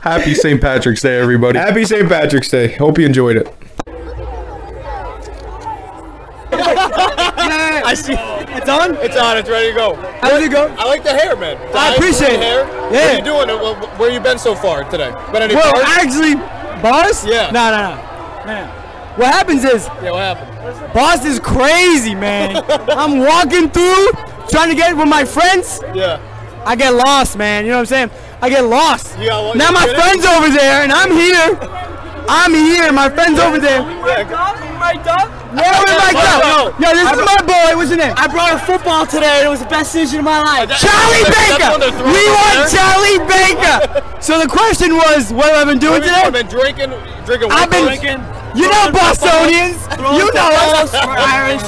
Happy St. Patrick's Day, everybody. Happy St. Patrick's Day. Hope you enjoyed it. I see. It's on? It's on. It's ready to go. How did it go? I like the hair, man. I appreciate it. Hair. Yeah. What are you doing? Where you been so far today? Been any bars? Actually, bars? Yeah. No. What happens is... Yeah, what happened? Boston is crazy, man. I'm walking through, trying to get with my friends. Yeah. I get lost, man. You know what I'm saying? I get lost. Now my friend's over there, and I'm here. I'm here. My friend's over there. Yeah, we mic'd up. Yo, this is my boy. What's your name? I brought a football today, and it was the best decision of my life. Charlie Baker. We want Charlie Baker. So the question was, what have I been doing today? I've been drinking. You know Bostonians. You know us. We're Irish.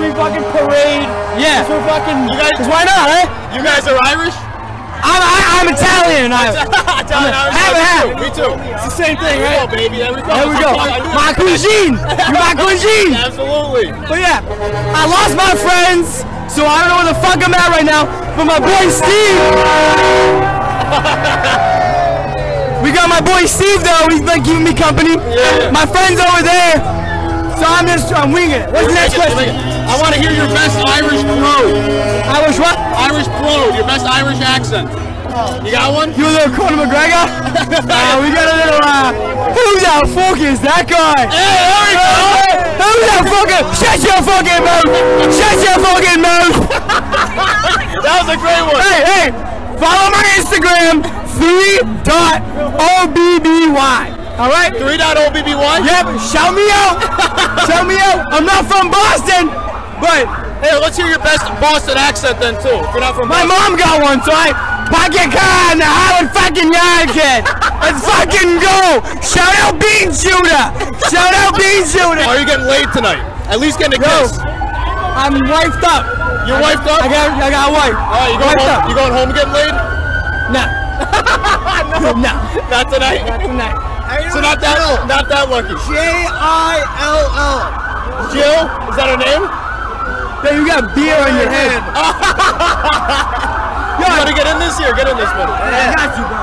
We fucking parade. Yeah. We're fucking. Why not, eh? You guys are Irish. I'm Italian. Italian. Me too. It's the same thing, right? There we go, baby. There we go. My cuisine. You're my cuisine. Absolutely. But yeah, I lost my friends, so I don't know where the fuck I'm at right now. But my boy Steve. We got my boy Steve though. He's like giving me company. Yeah. My friends over there. So I'm winging it. What's the next question? I want to hear your best Irish brogue. Irish what? Irish brogue, your best Irish accent. You got one? You a little Conor McGregor? We got a little, who the fuck is that guy? Hey, there you go! Who the fucking, shut your fucking mouth! Shut your fucking mouth! That was a great one! Hey! Follow my Instagram, 3.obby. Alright? 3.obby? Yep, shout me out! Shout me out! I'm not from Boston! But hey, let's hear your best Boston accent then too. If you're not from Boston. My mom got one, so I pocket car in the Holland fucking yard, kid. Let's fucking go! Shout out Bean Shooter! Shout out Bean Shooter! Are you getting laid tonight? At least getting a kiss. I'm wifed up. You're wifed up? I got a wife. Alright, you going home getting laid? Nah. No. Not tonight. Not tonight. So not that lucky. Jill. Jill? Is that her name? Then you got beer on your head. You gotta get in this here. Get in this one. I got you, bro.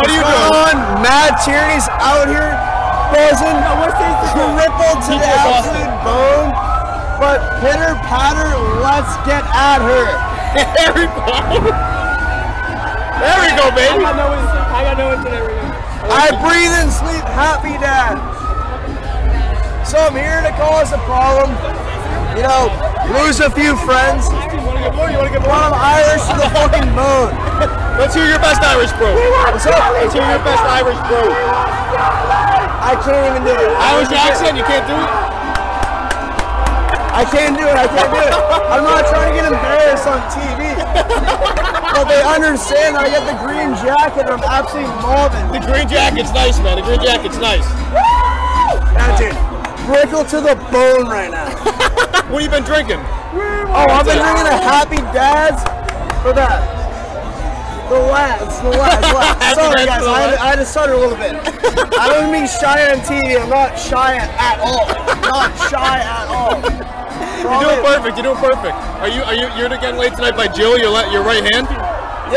What are you doing? Mad Tierney's out here buzzing. What's this? Crippled to the absolute bone. But pitter patter, let's get at her. There we go. There we go, baby. I got no internet. I breathe and sleep. Happy Dad. So I'm here to cause a problem. You know, lose a few friends. Well, I'm Irish to the fucking bone. Let's hear your best Irish bro. Let's hear your best Irish bro. I can't even do it. Irish accent, you can't do it? I can't do it. I'm not trying to get embarrassed on TV. But they understand I get the green jacket and I'm absolutely mobbing. The green jacket's nice, man. The green jacket's nice. That's it. Prickle to the bone right now. What have you been drinking? I've been drinking a Happy Dad's for that. The last. Sorry guys, I had to stutter a little bit. I don't mean shy on TV. I'm not shy at all. You're doing perfect. You're getting laid tonight by Jill, your right hand?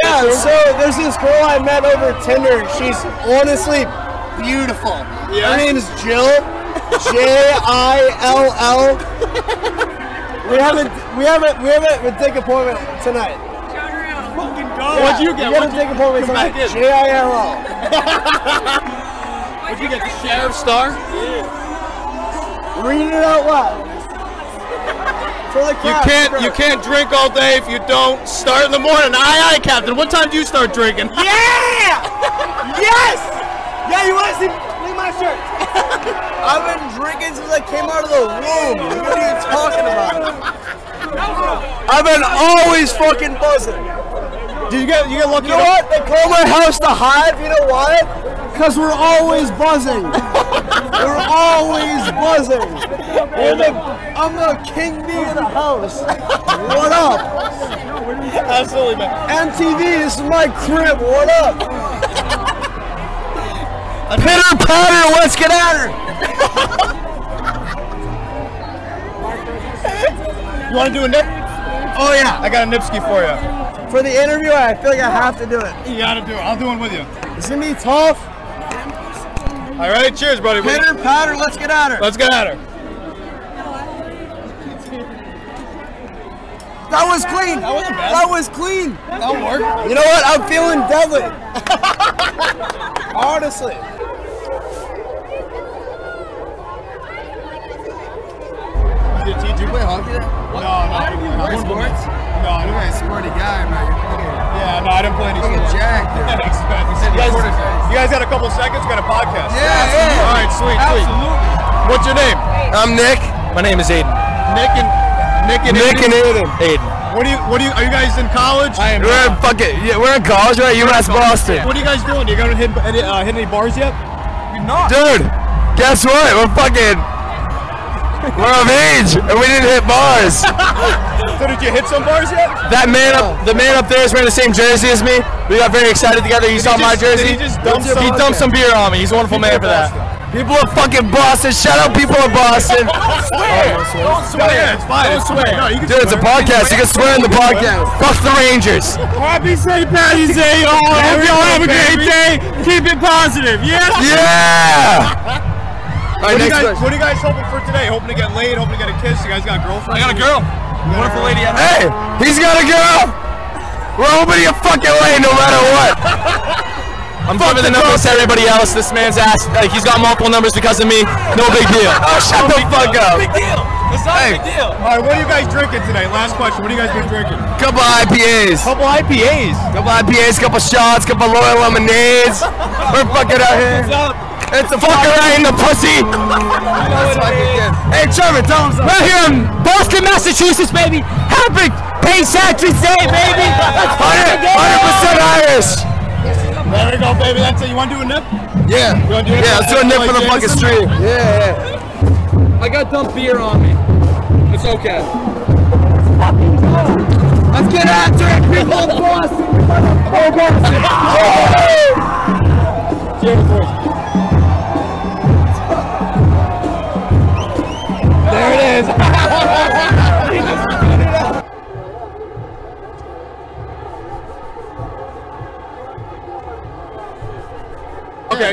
Yeah. So there's this girl I met over Tinder. And she's honestly beautiful. Yeah. Her name is Jill. Jill. We haven't take appointment tonight. Turn around, fucking go. Yeah, what'd you get? We haven't taken appointment tonight. Jill. What'd you get? The Sheriff Star. Yeah. Read it out loud. You can't drink all day if you don't start in the morning. Aye, Captain. What time do you start drinking? Yeah! Yes! Yeah, you want to see? Look at my shirt. I've been drinking since I came out of the womb. What are you talking about? I've been always fucking buzzing. Did you get lucky? You know what? They call my house the Hive. You know why? Because we're always buzzing. We're always buzzing. I'm the king bee in the house. What up? Absolutely, man. MTV, this is my crib. What up? Pitter patter, let's get at her. You want to do a nip? Oh yeah, I got a nipski for you. For the interview, I feel like I have to do it. You gotta do it. I'll do one with you. It's gonna be tough. All right, cheers, buddy. Pitter patter, let's get at her. Let's get at her. That was clean. That wasn't bad. That was clean. That worked. You know what? I'm feeling deadly. Honestly. Did you play hockey there? No, no. I didn't play sports. No, you were a sporty guy, man. Yeah, no, I didn't play any sports. Look at Jack, dude. You guys got a couple seconds? We got a podcast. Yeah, yeah. All right, sweet, sweet. Absolutely. What's your name? I'm Nick. My name is Aiden. Nick and Aiden. What do you? Are you guys in college? I am. We're in college, right? UMass Boston. What are you guys doing? You gonna hit any bars yet? We're not. Dude, guess what? We're of age, and we didn't hit bars. So did you hit some bars yet? The man up there is wearing the same jersey as me. We got very excited together. He saw my jersey. He dumped some beer on me. He's a wonderful man for that. People of fucking Boston, shout out people of Boston. Don't swear. Don't swear. It's fine. Don't swear. No, you can Dude, swear. It's a podcast. You can swear in the podcast. Fuck the Rangers. Happy St. Patty's Day, y'all. Hope y'all have a great day. Keep it positive. Yes. Yeah. All right, what are you guys hoping for today? Hoping to get laid? Hoping to get a kiss? You guys got a girlfriend? I got a girl. Wonderful lady. Hey, he's got a girl. We're hoping to get fucking laid no matter what. I'm giving the numbers to everybody else. This man's ass, like, he's got multiple numbers because of me. No big deal. Oh, shut the fuck up. Big deal. It's not a big deal. All right, what are you guys drinking today? Last question. What are you guys been drinking? Couple IPAs. Couple IPAs. Couple IPAs. Couple shots. Couple royal lemonades. We're fucking out here. What's up? It's a fucker right in the pussy. Hey, Trevor, tell him something. Right here in Boston, Massachusetts, baby. Happy Patriots Day, baby. 100% Irish. There we go, baby. That's it. You want to do a nip? Yeah. You want to do a nip? Yeah, let's do a nip for the fucking stream. Yeah. I got dumped beer on me. It's okay. Let's get after it, people of Boston. Oh, Boston. Cheers, boys. There it is. Okay,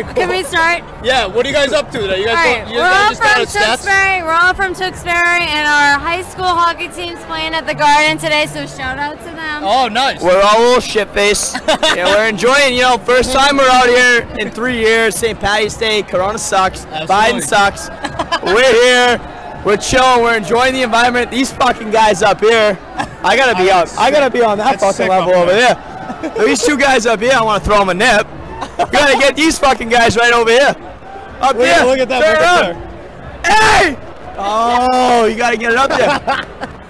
cool. Can we start? Yeah, what are you guys up to today? We're all from Tewksbury, and our high school hockey team's playing at the Garden today, so shout out to them. Oh, nice. We're all a little shit-faced. Yeah, we're enjoying, you know, first time we're out here in 3 years, St. Patty's Day, Corona sucks, Biden sucks. We're here, we're chilling, we're enjoying the environment. These fucking guys up here, I gotta be on that fucking level over there. These two guys up here, I want to throw them a nip. We gotta get these fucking guys right over here. Up there. Look at that. Hey! Oh, you gotta get it up there.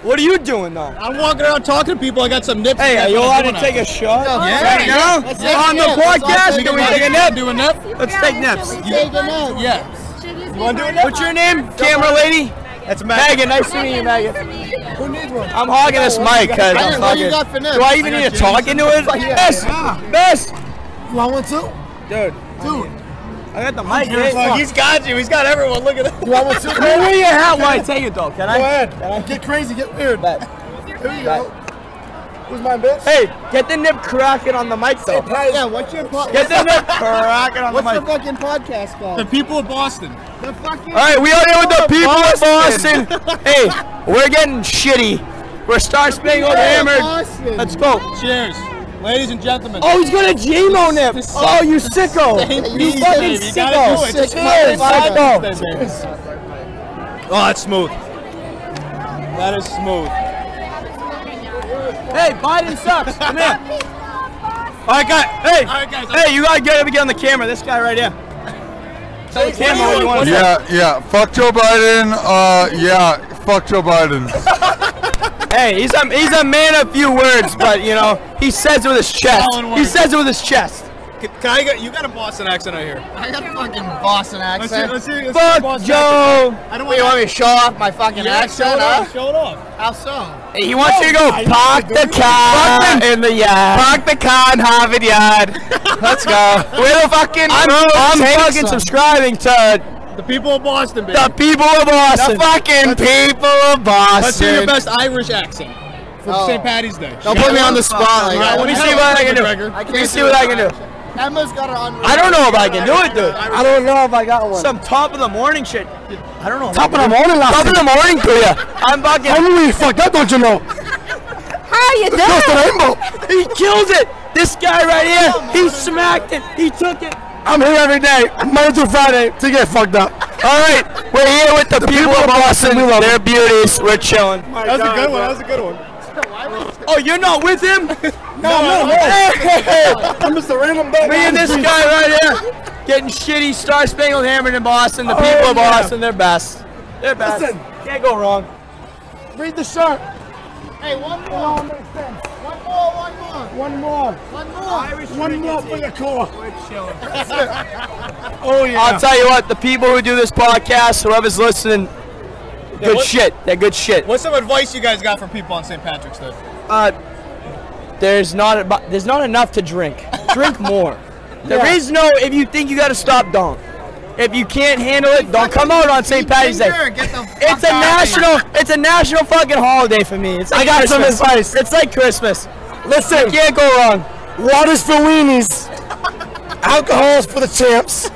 What are you doing though? I'm walking around talking to people. I got some nips. Hey, are you allowed to take a shot? Yeah. On the podcast, can we take a nip? Do a nip? Let's take nips. You take a nip? Yeah. You wanna do a nip? What's your name? Camera lady? That's Megan. Nice to meet you, Megan. Who needs one? I'm hogging this mic, cuz I'm fucking. Do I even need to talk into it? Yes. You want one too? Dude. I got the mic. He's got you. He's got everyone. Look at that. You want one too? Hey, where your hat while I take it though? Can I? Go ahead. Can I? Get crazy. Get weird. Here you go. Who's my bitch? Hey, get the nip cracking on the mic though. Yeah, what's your podcast? Get the nip cracking on the mic. What's the fucking podcast called? The People of Boston. The fucking. All right, we are here with the People of Boston. Hey, we're getting shitty. We're star-spangled hammered. Let's go. Cheers. Ladies and gentlemen. Oh, he's gonna G-mo nip. Oh, you sicko. You fucking sicko. Oh, that's smooth. That is smooth. Hey, Biden sucks. Come here. All right, guys. Hey, you gotta get him again on the camera. This guy right here. Tell the camera what you want to do. Yeah. Fuck Joe Biden. Fuck Joe Biden. Hey, he's a man of few words, but you know he says it with his chest. He says it with his chest. You got a Boston accent out here. I got a fucking Boston accent. Let's see Boston Joe. Accent. You want me to show off my fucking accent? Show it off. How so? Hey, he wants you to go park the car in the yard. Park the car in Harvard Yard. Let's go. We're fucking. I'm fucking subscribing to. The People of Boston, baby. The People of Boston. The fucking People of Boston. Let's hear your best Irish accent. for St. Paddy's Day. Don't put me on the spot. Let me see what I can do. Let me see what I can do. Emma's got her on. I don't know if I can do it, dude. I don't know if I got one. Some top of the morning shit. I don't know. Top of the morning, last top of the morning, Korea. I'm fucking. How do we fuck that? Don't you know? How you doing? He kills it. This guy right here. He smacked it. He took it. I'm here every day, Monday through Friday, to get fucked up. All right, we're here with the people of Boston. They're beauties. We're chilling. That was a good one. That was a good one. Oh, you're not with him? No. Hey. I'm just a random boat. Me and this guy right here getting shitty star-spangled hammered in Boston. The people of Boston, they're best. They're best. Listen, can't go wrong. Read the shirt. Hey, one more. One more for your core. We're chilling. Oh, yeah. I'll tell you what, the people who do this podcast, whoever's listening, good shit. What's some advice you guys got for people on St. Patrick's Day? There's not enough to drink. Drink more. There is no if you think you gotta stop, don't. If you can't handle it, don't come out on St. Paddy's Day. It's a national fucking holiday for me. It's like I got some advice. It's like Christmas. Listen, you can't go wrong. Water's for weenies. Alcohol's for the champs.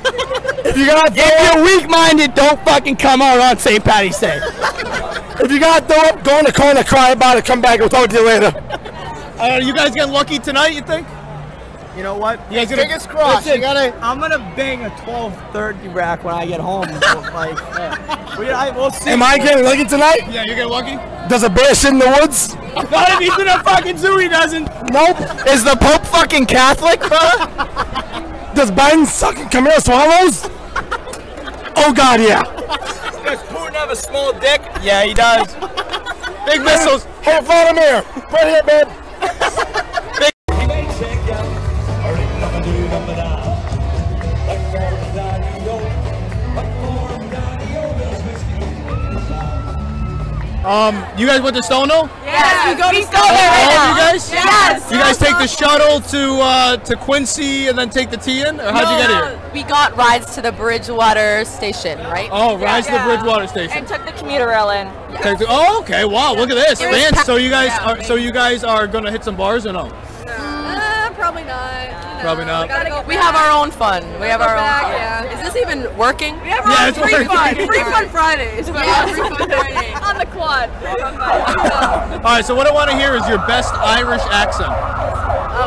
If you're weak-minded, don't fucking come out on St. Paddy's Day. If you gotta throw up, go in the corner, cry about it, come back, we'll talk to you later. You guys getting lucky tonight, you think? You know what? You guys fingers crossed. I'm gonna bang a 12:30 rack when I get home. We'll see. Am I getting lucky tonight? Yeah, you're getting lucky? Does a bear shit in the woods? Not if he's in a fucking zoo, he doesn't. Nope. Is the Pope fucking Catholic, bro? Does Biden suck at Camille Swallows? Oh God, yeah. Does Putin have a small dick? Yeah, he does. Big missiles. Hey, Vladimir, right here, man. You guys went to Stono? Yes, we go to Stono right now. You guys? Yes. You guys take the shuttle to Quincy and then take the T in? Or how'd you get here? We got rides to the Bridgewater station, right? Oh, rides to the Bridgewater station. And took the commuter rail in. Yes. Okay. Wow, look at this. Fans, so you guys are going to hit some bars or no? Probably not. Probably not. We have our own fun. We have our own fun. Is this even working? We have our own free fun. Free fun Fridays. Free fun Fridays. On the quad. All right, so what I want to hear is your best Irish accent.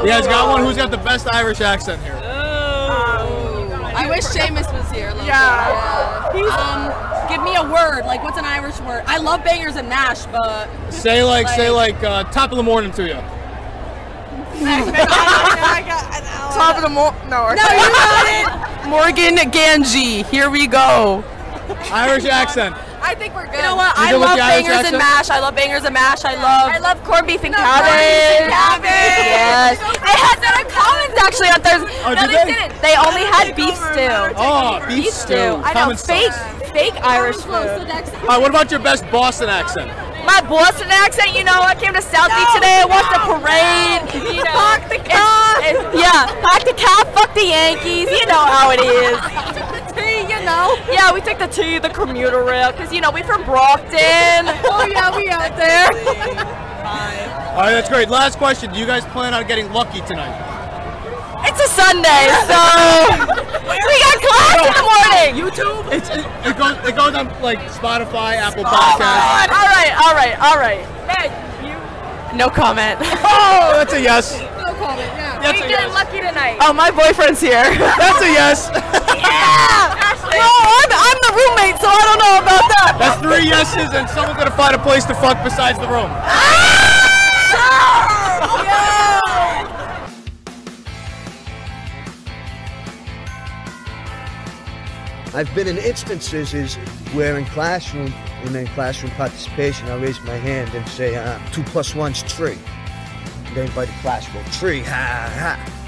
You guys got one? Who's got the best Irish accent here? I wish Seamus was here. Yeah. Give me a word. Like, what's an Irish word? I love bangers and mash, but... Say, like, top of the morning to you. I got top of the you got it. Morgan Ganji, here we go. Irish accent. I think we're good. You know what? I love bangers and mash. I love bangers and mash. I love corned beef and cabbage. Yes. I had that on Commons actually on Thursday. Oh, no, they didn't. They only had beef stew. Oh, beef stew. I know, fake Irish food. All right, what about your best Boston accent? My Boston accent, you know, I came to Southie today, I watched the parade. You know, fuck the cow. Fuck the cow, fuck the Yankees, you know how it is. Yeah, we took the T, the commuter rail, because, you know, we're from Brockton. Oh, yeah, we out there. All right, that's great. Last question. Do you guys plan on getting lucky tonight? It's a Sunday, so we got class in the morning. YouTube? It goes on like Spotify, Apple Podcasts. All right. Meg, you? No comment. Oh, that's a yes. No comment, yeah. That's we get lucky tonight. Oh, my boyfriend's here. That's a yes. Yeah! No, I'm the roommate, so I don't know about that. That's three yeses, and someone's going to find a place to fuck besides the room. I've been in instances where in classroom participation, I raise my hand and say, 2+1's 3. They invite the class, well, 3, ha, ha.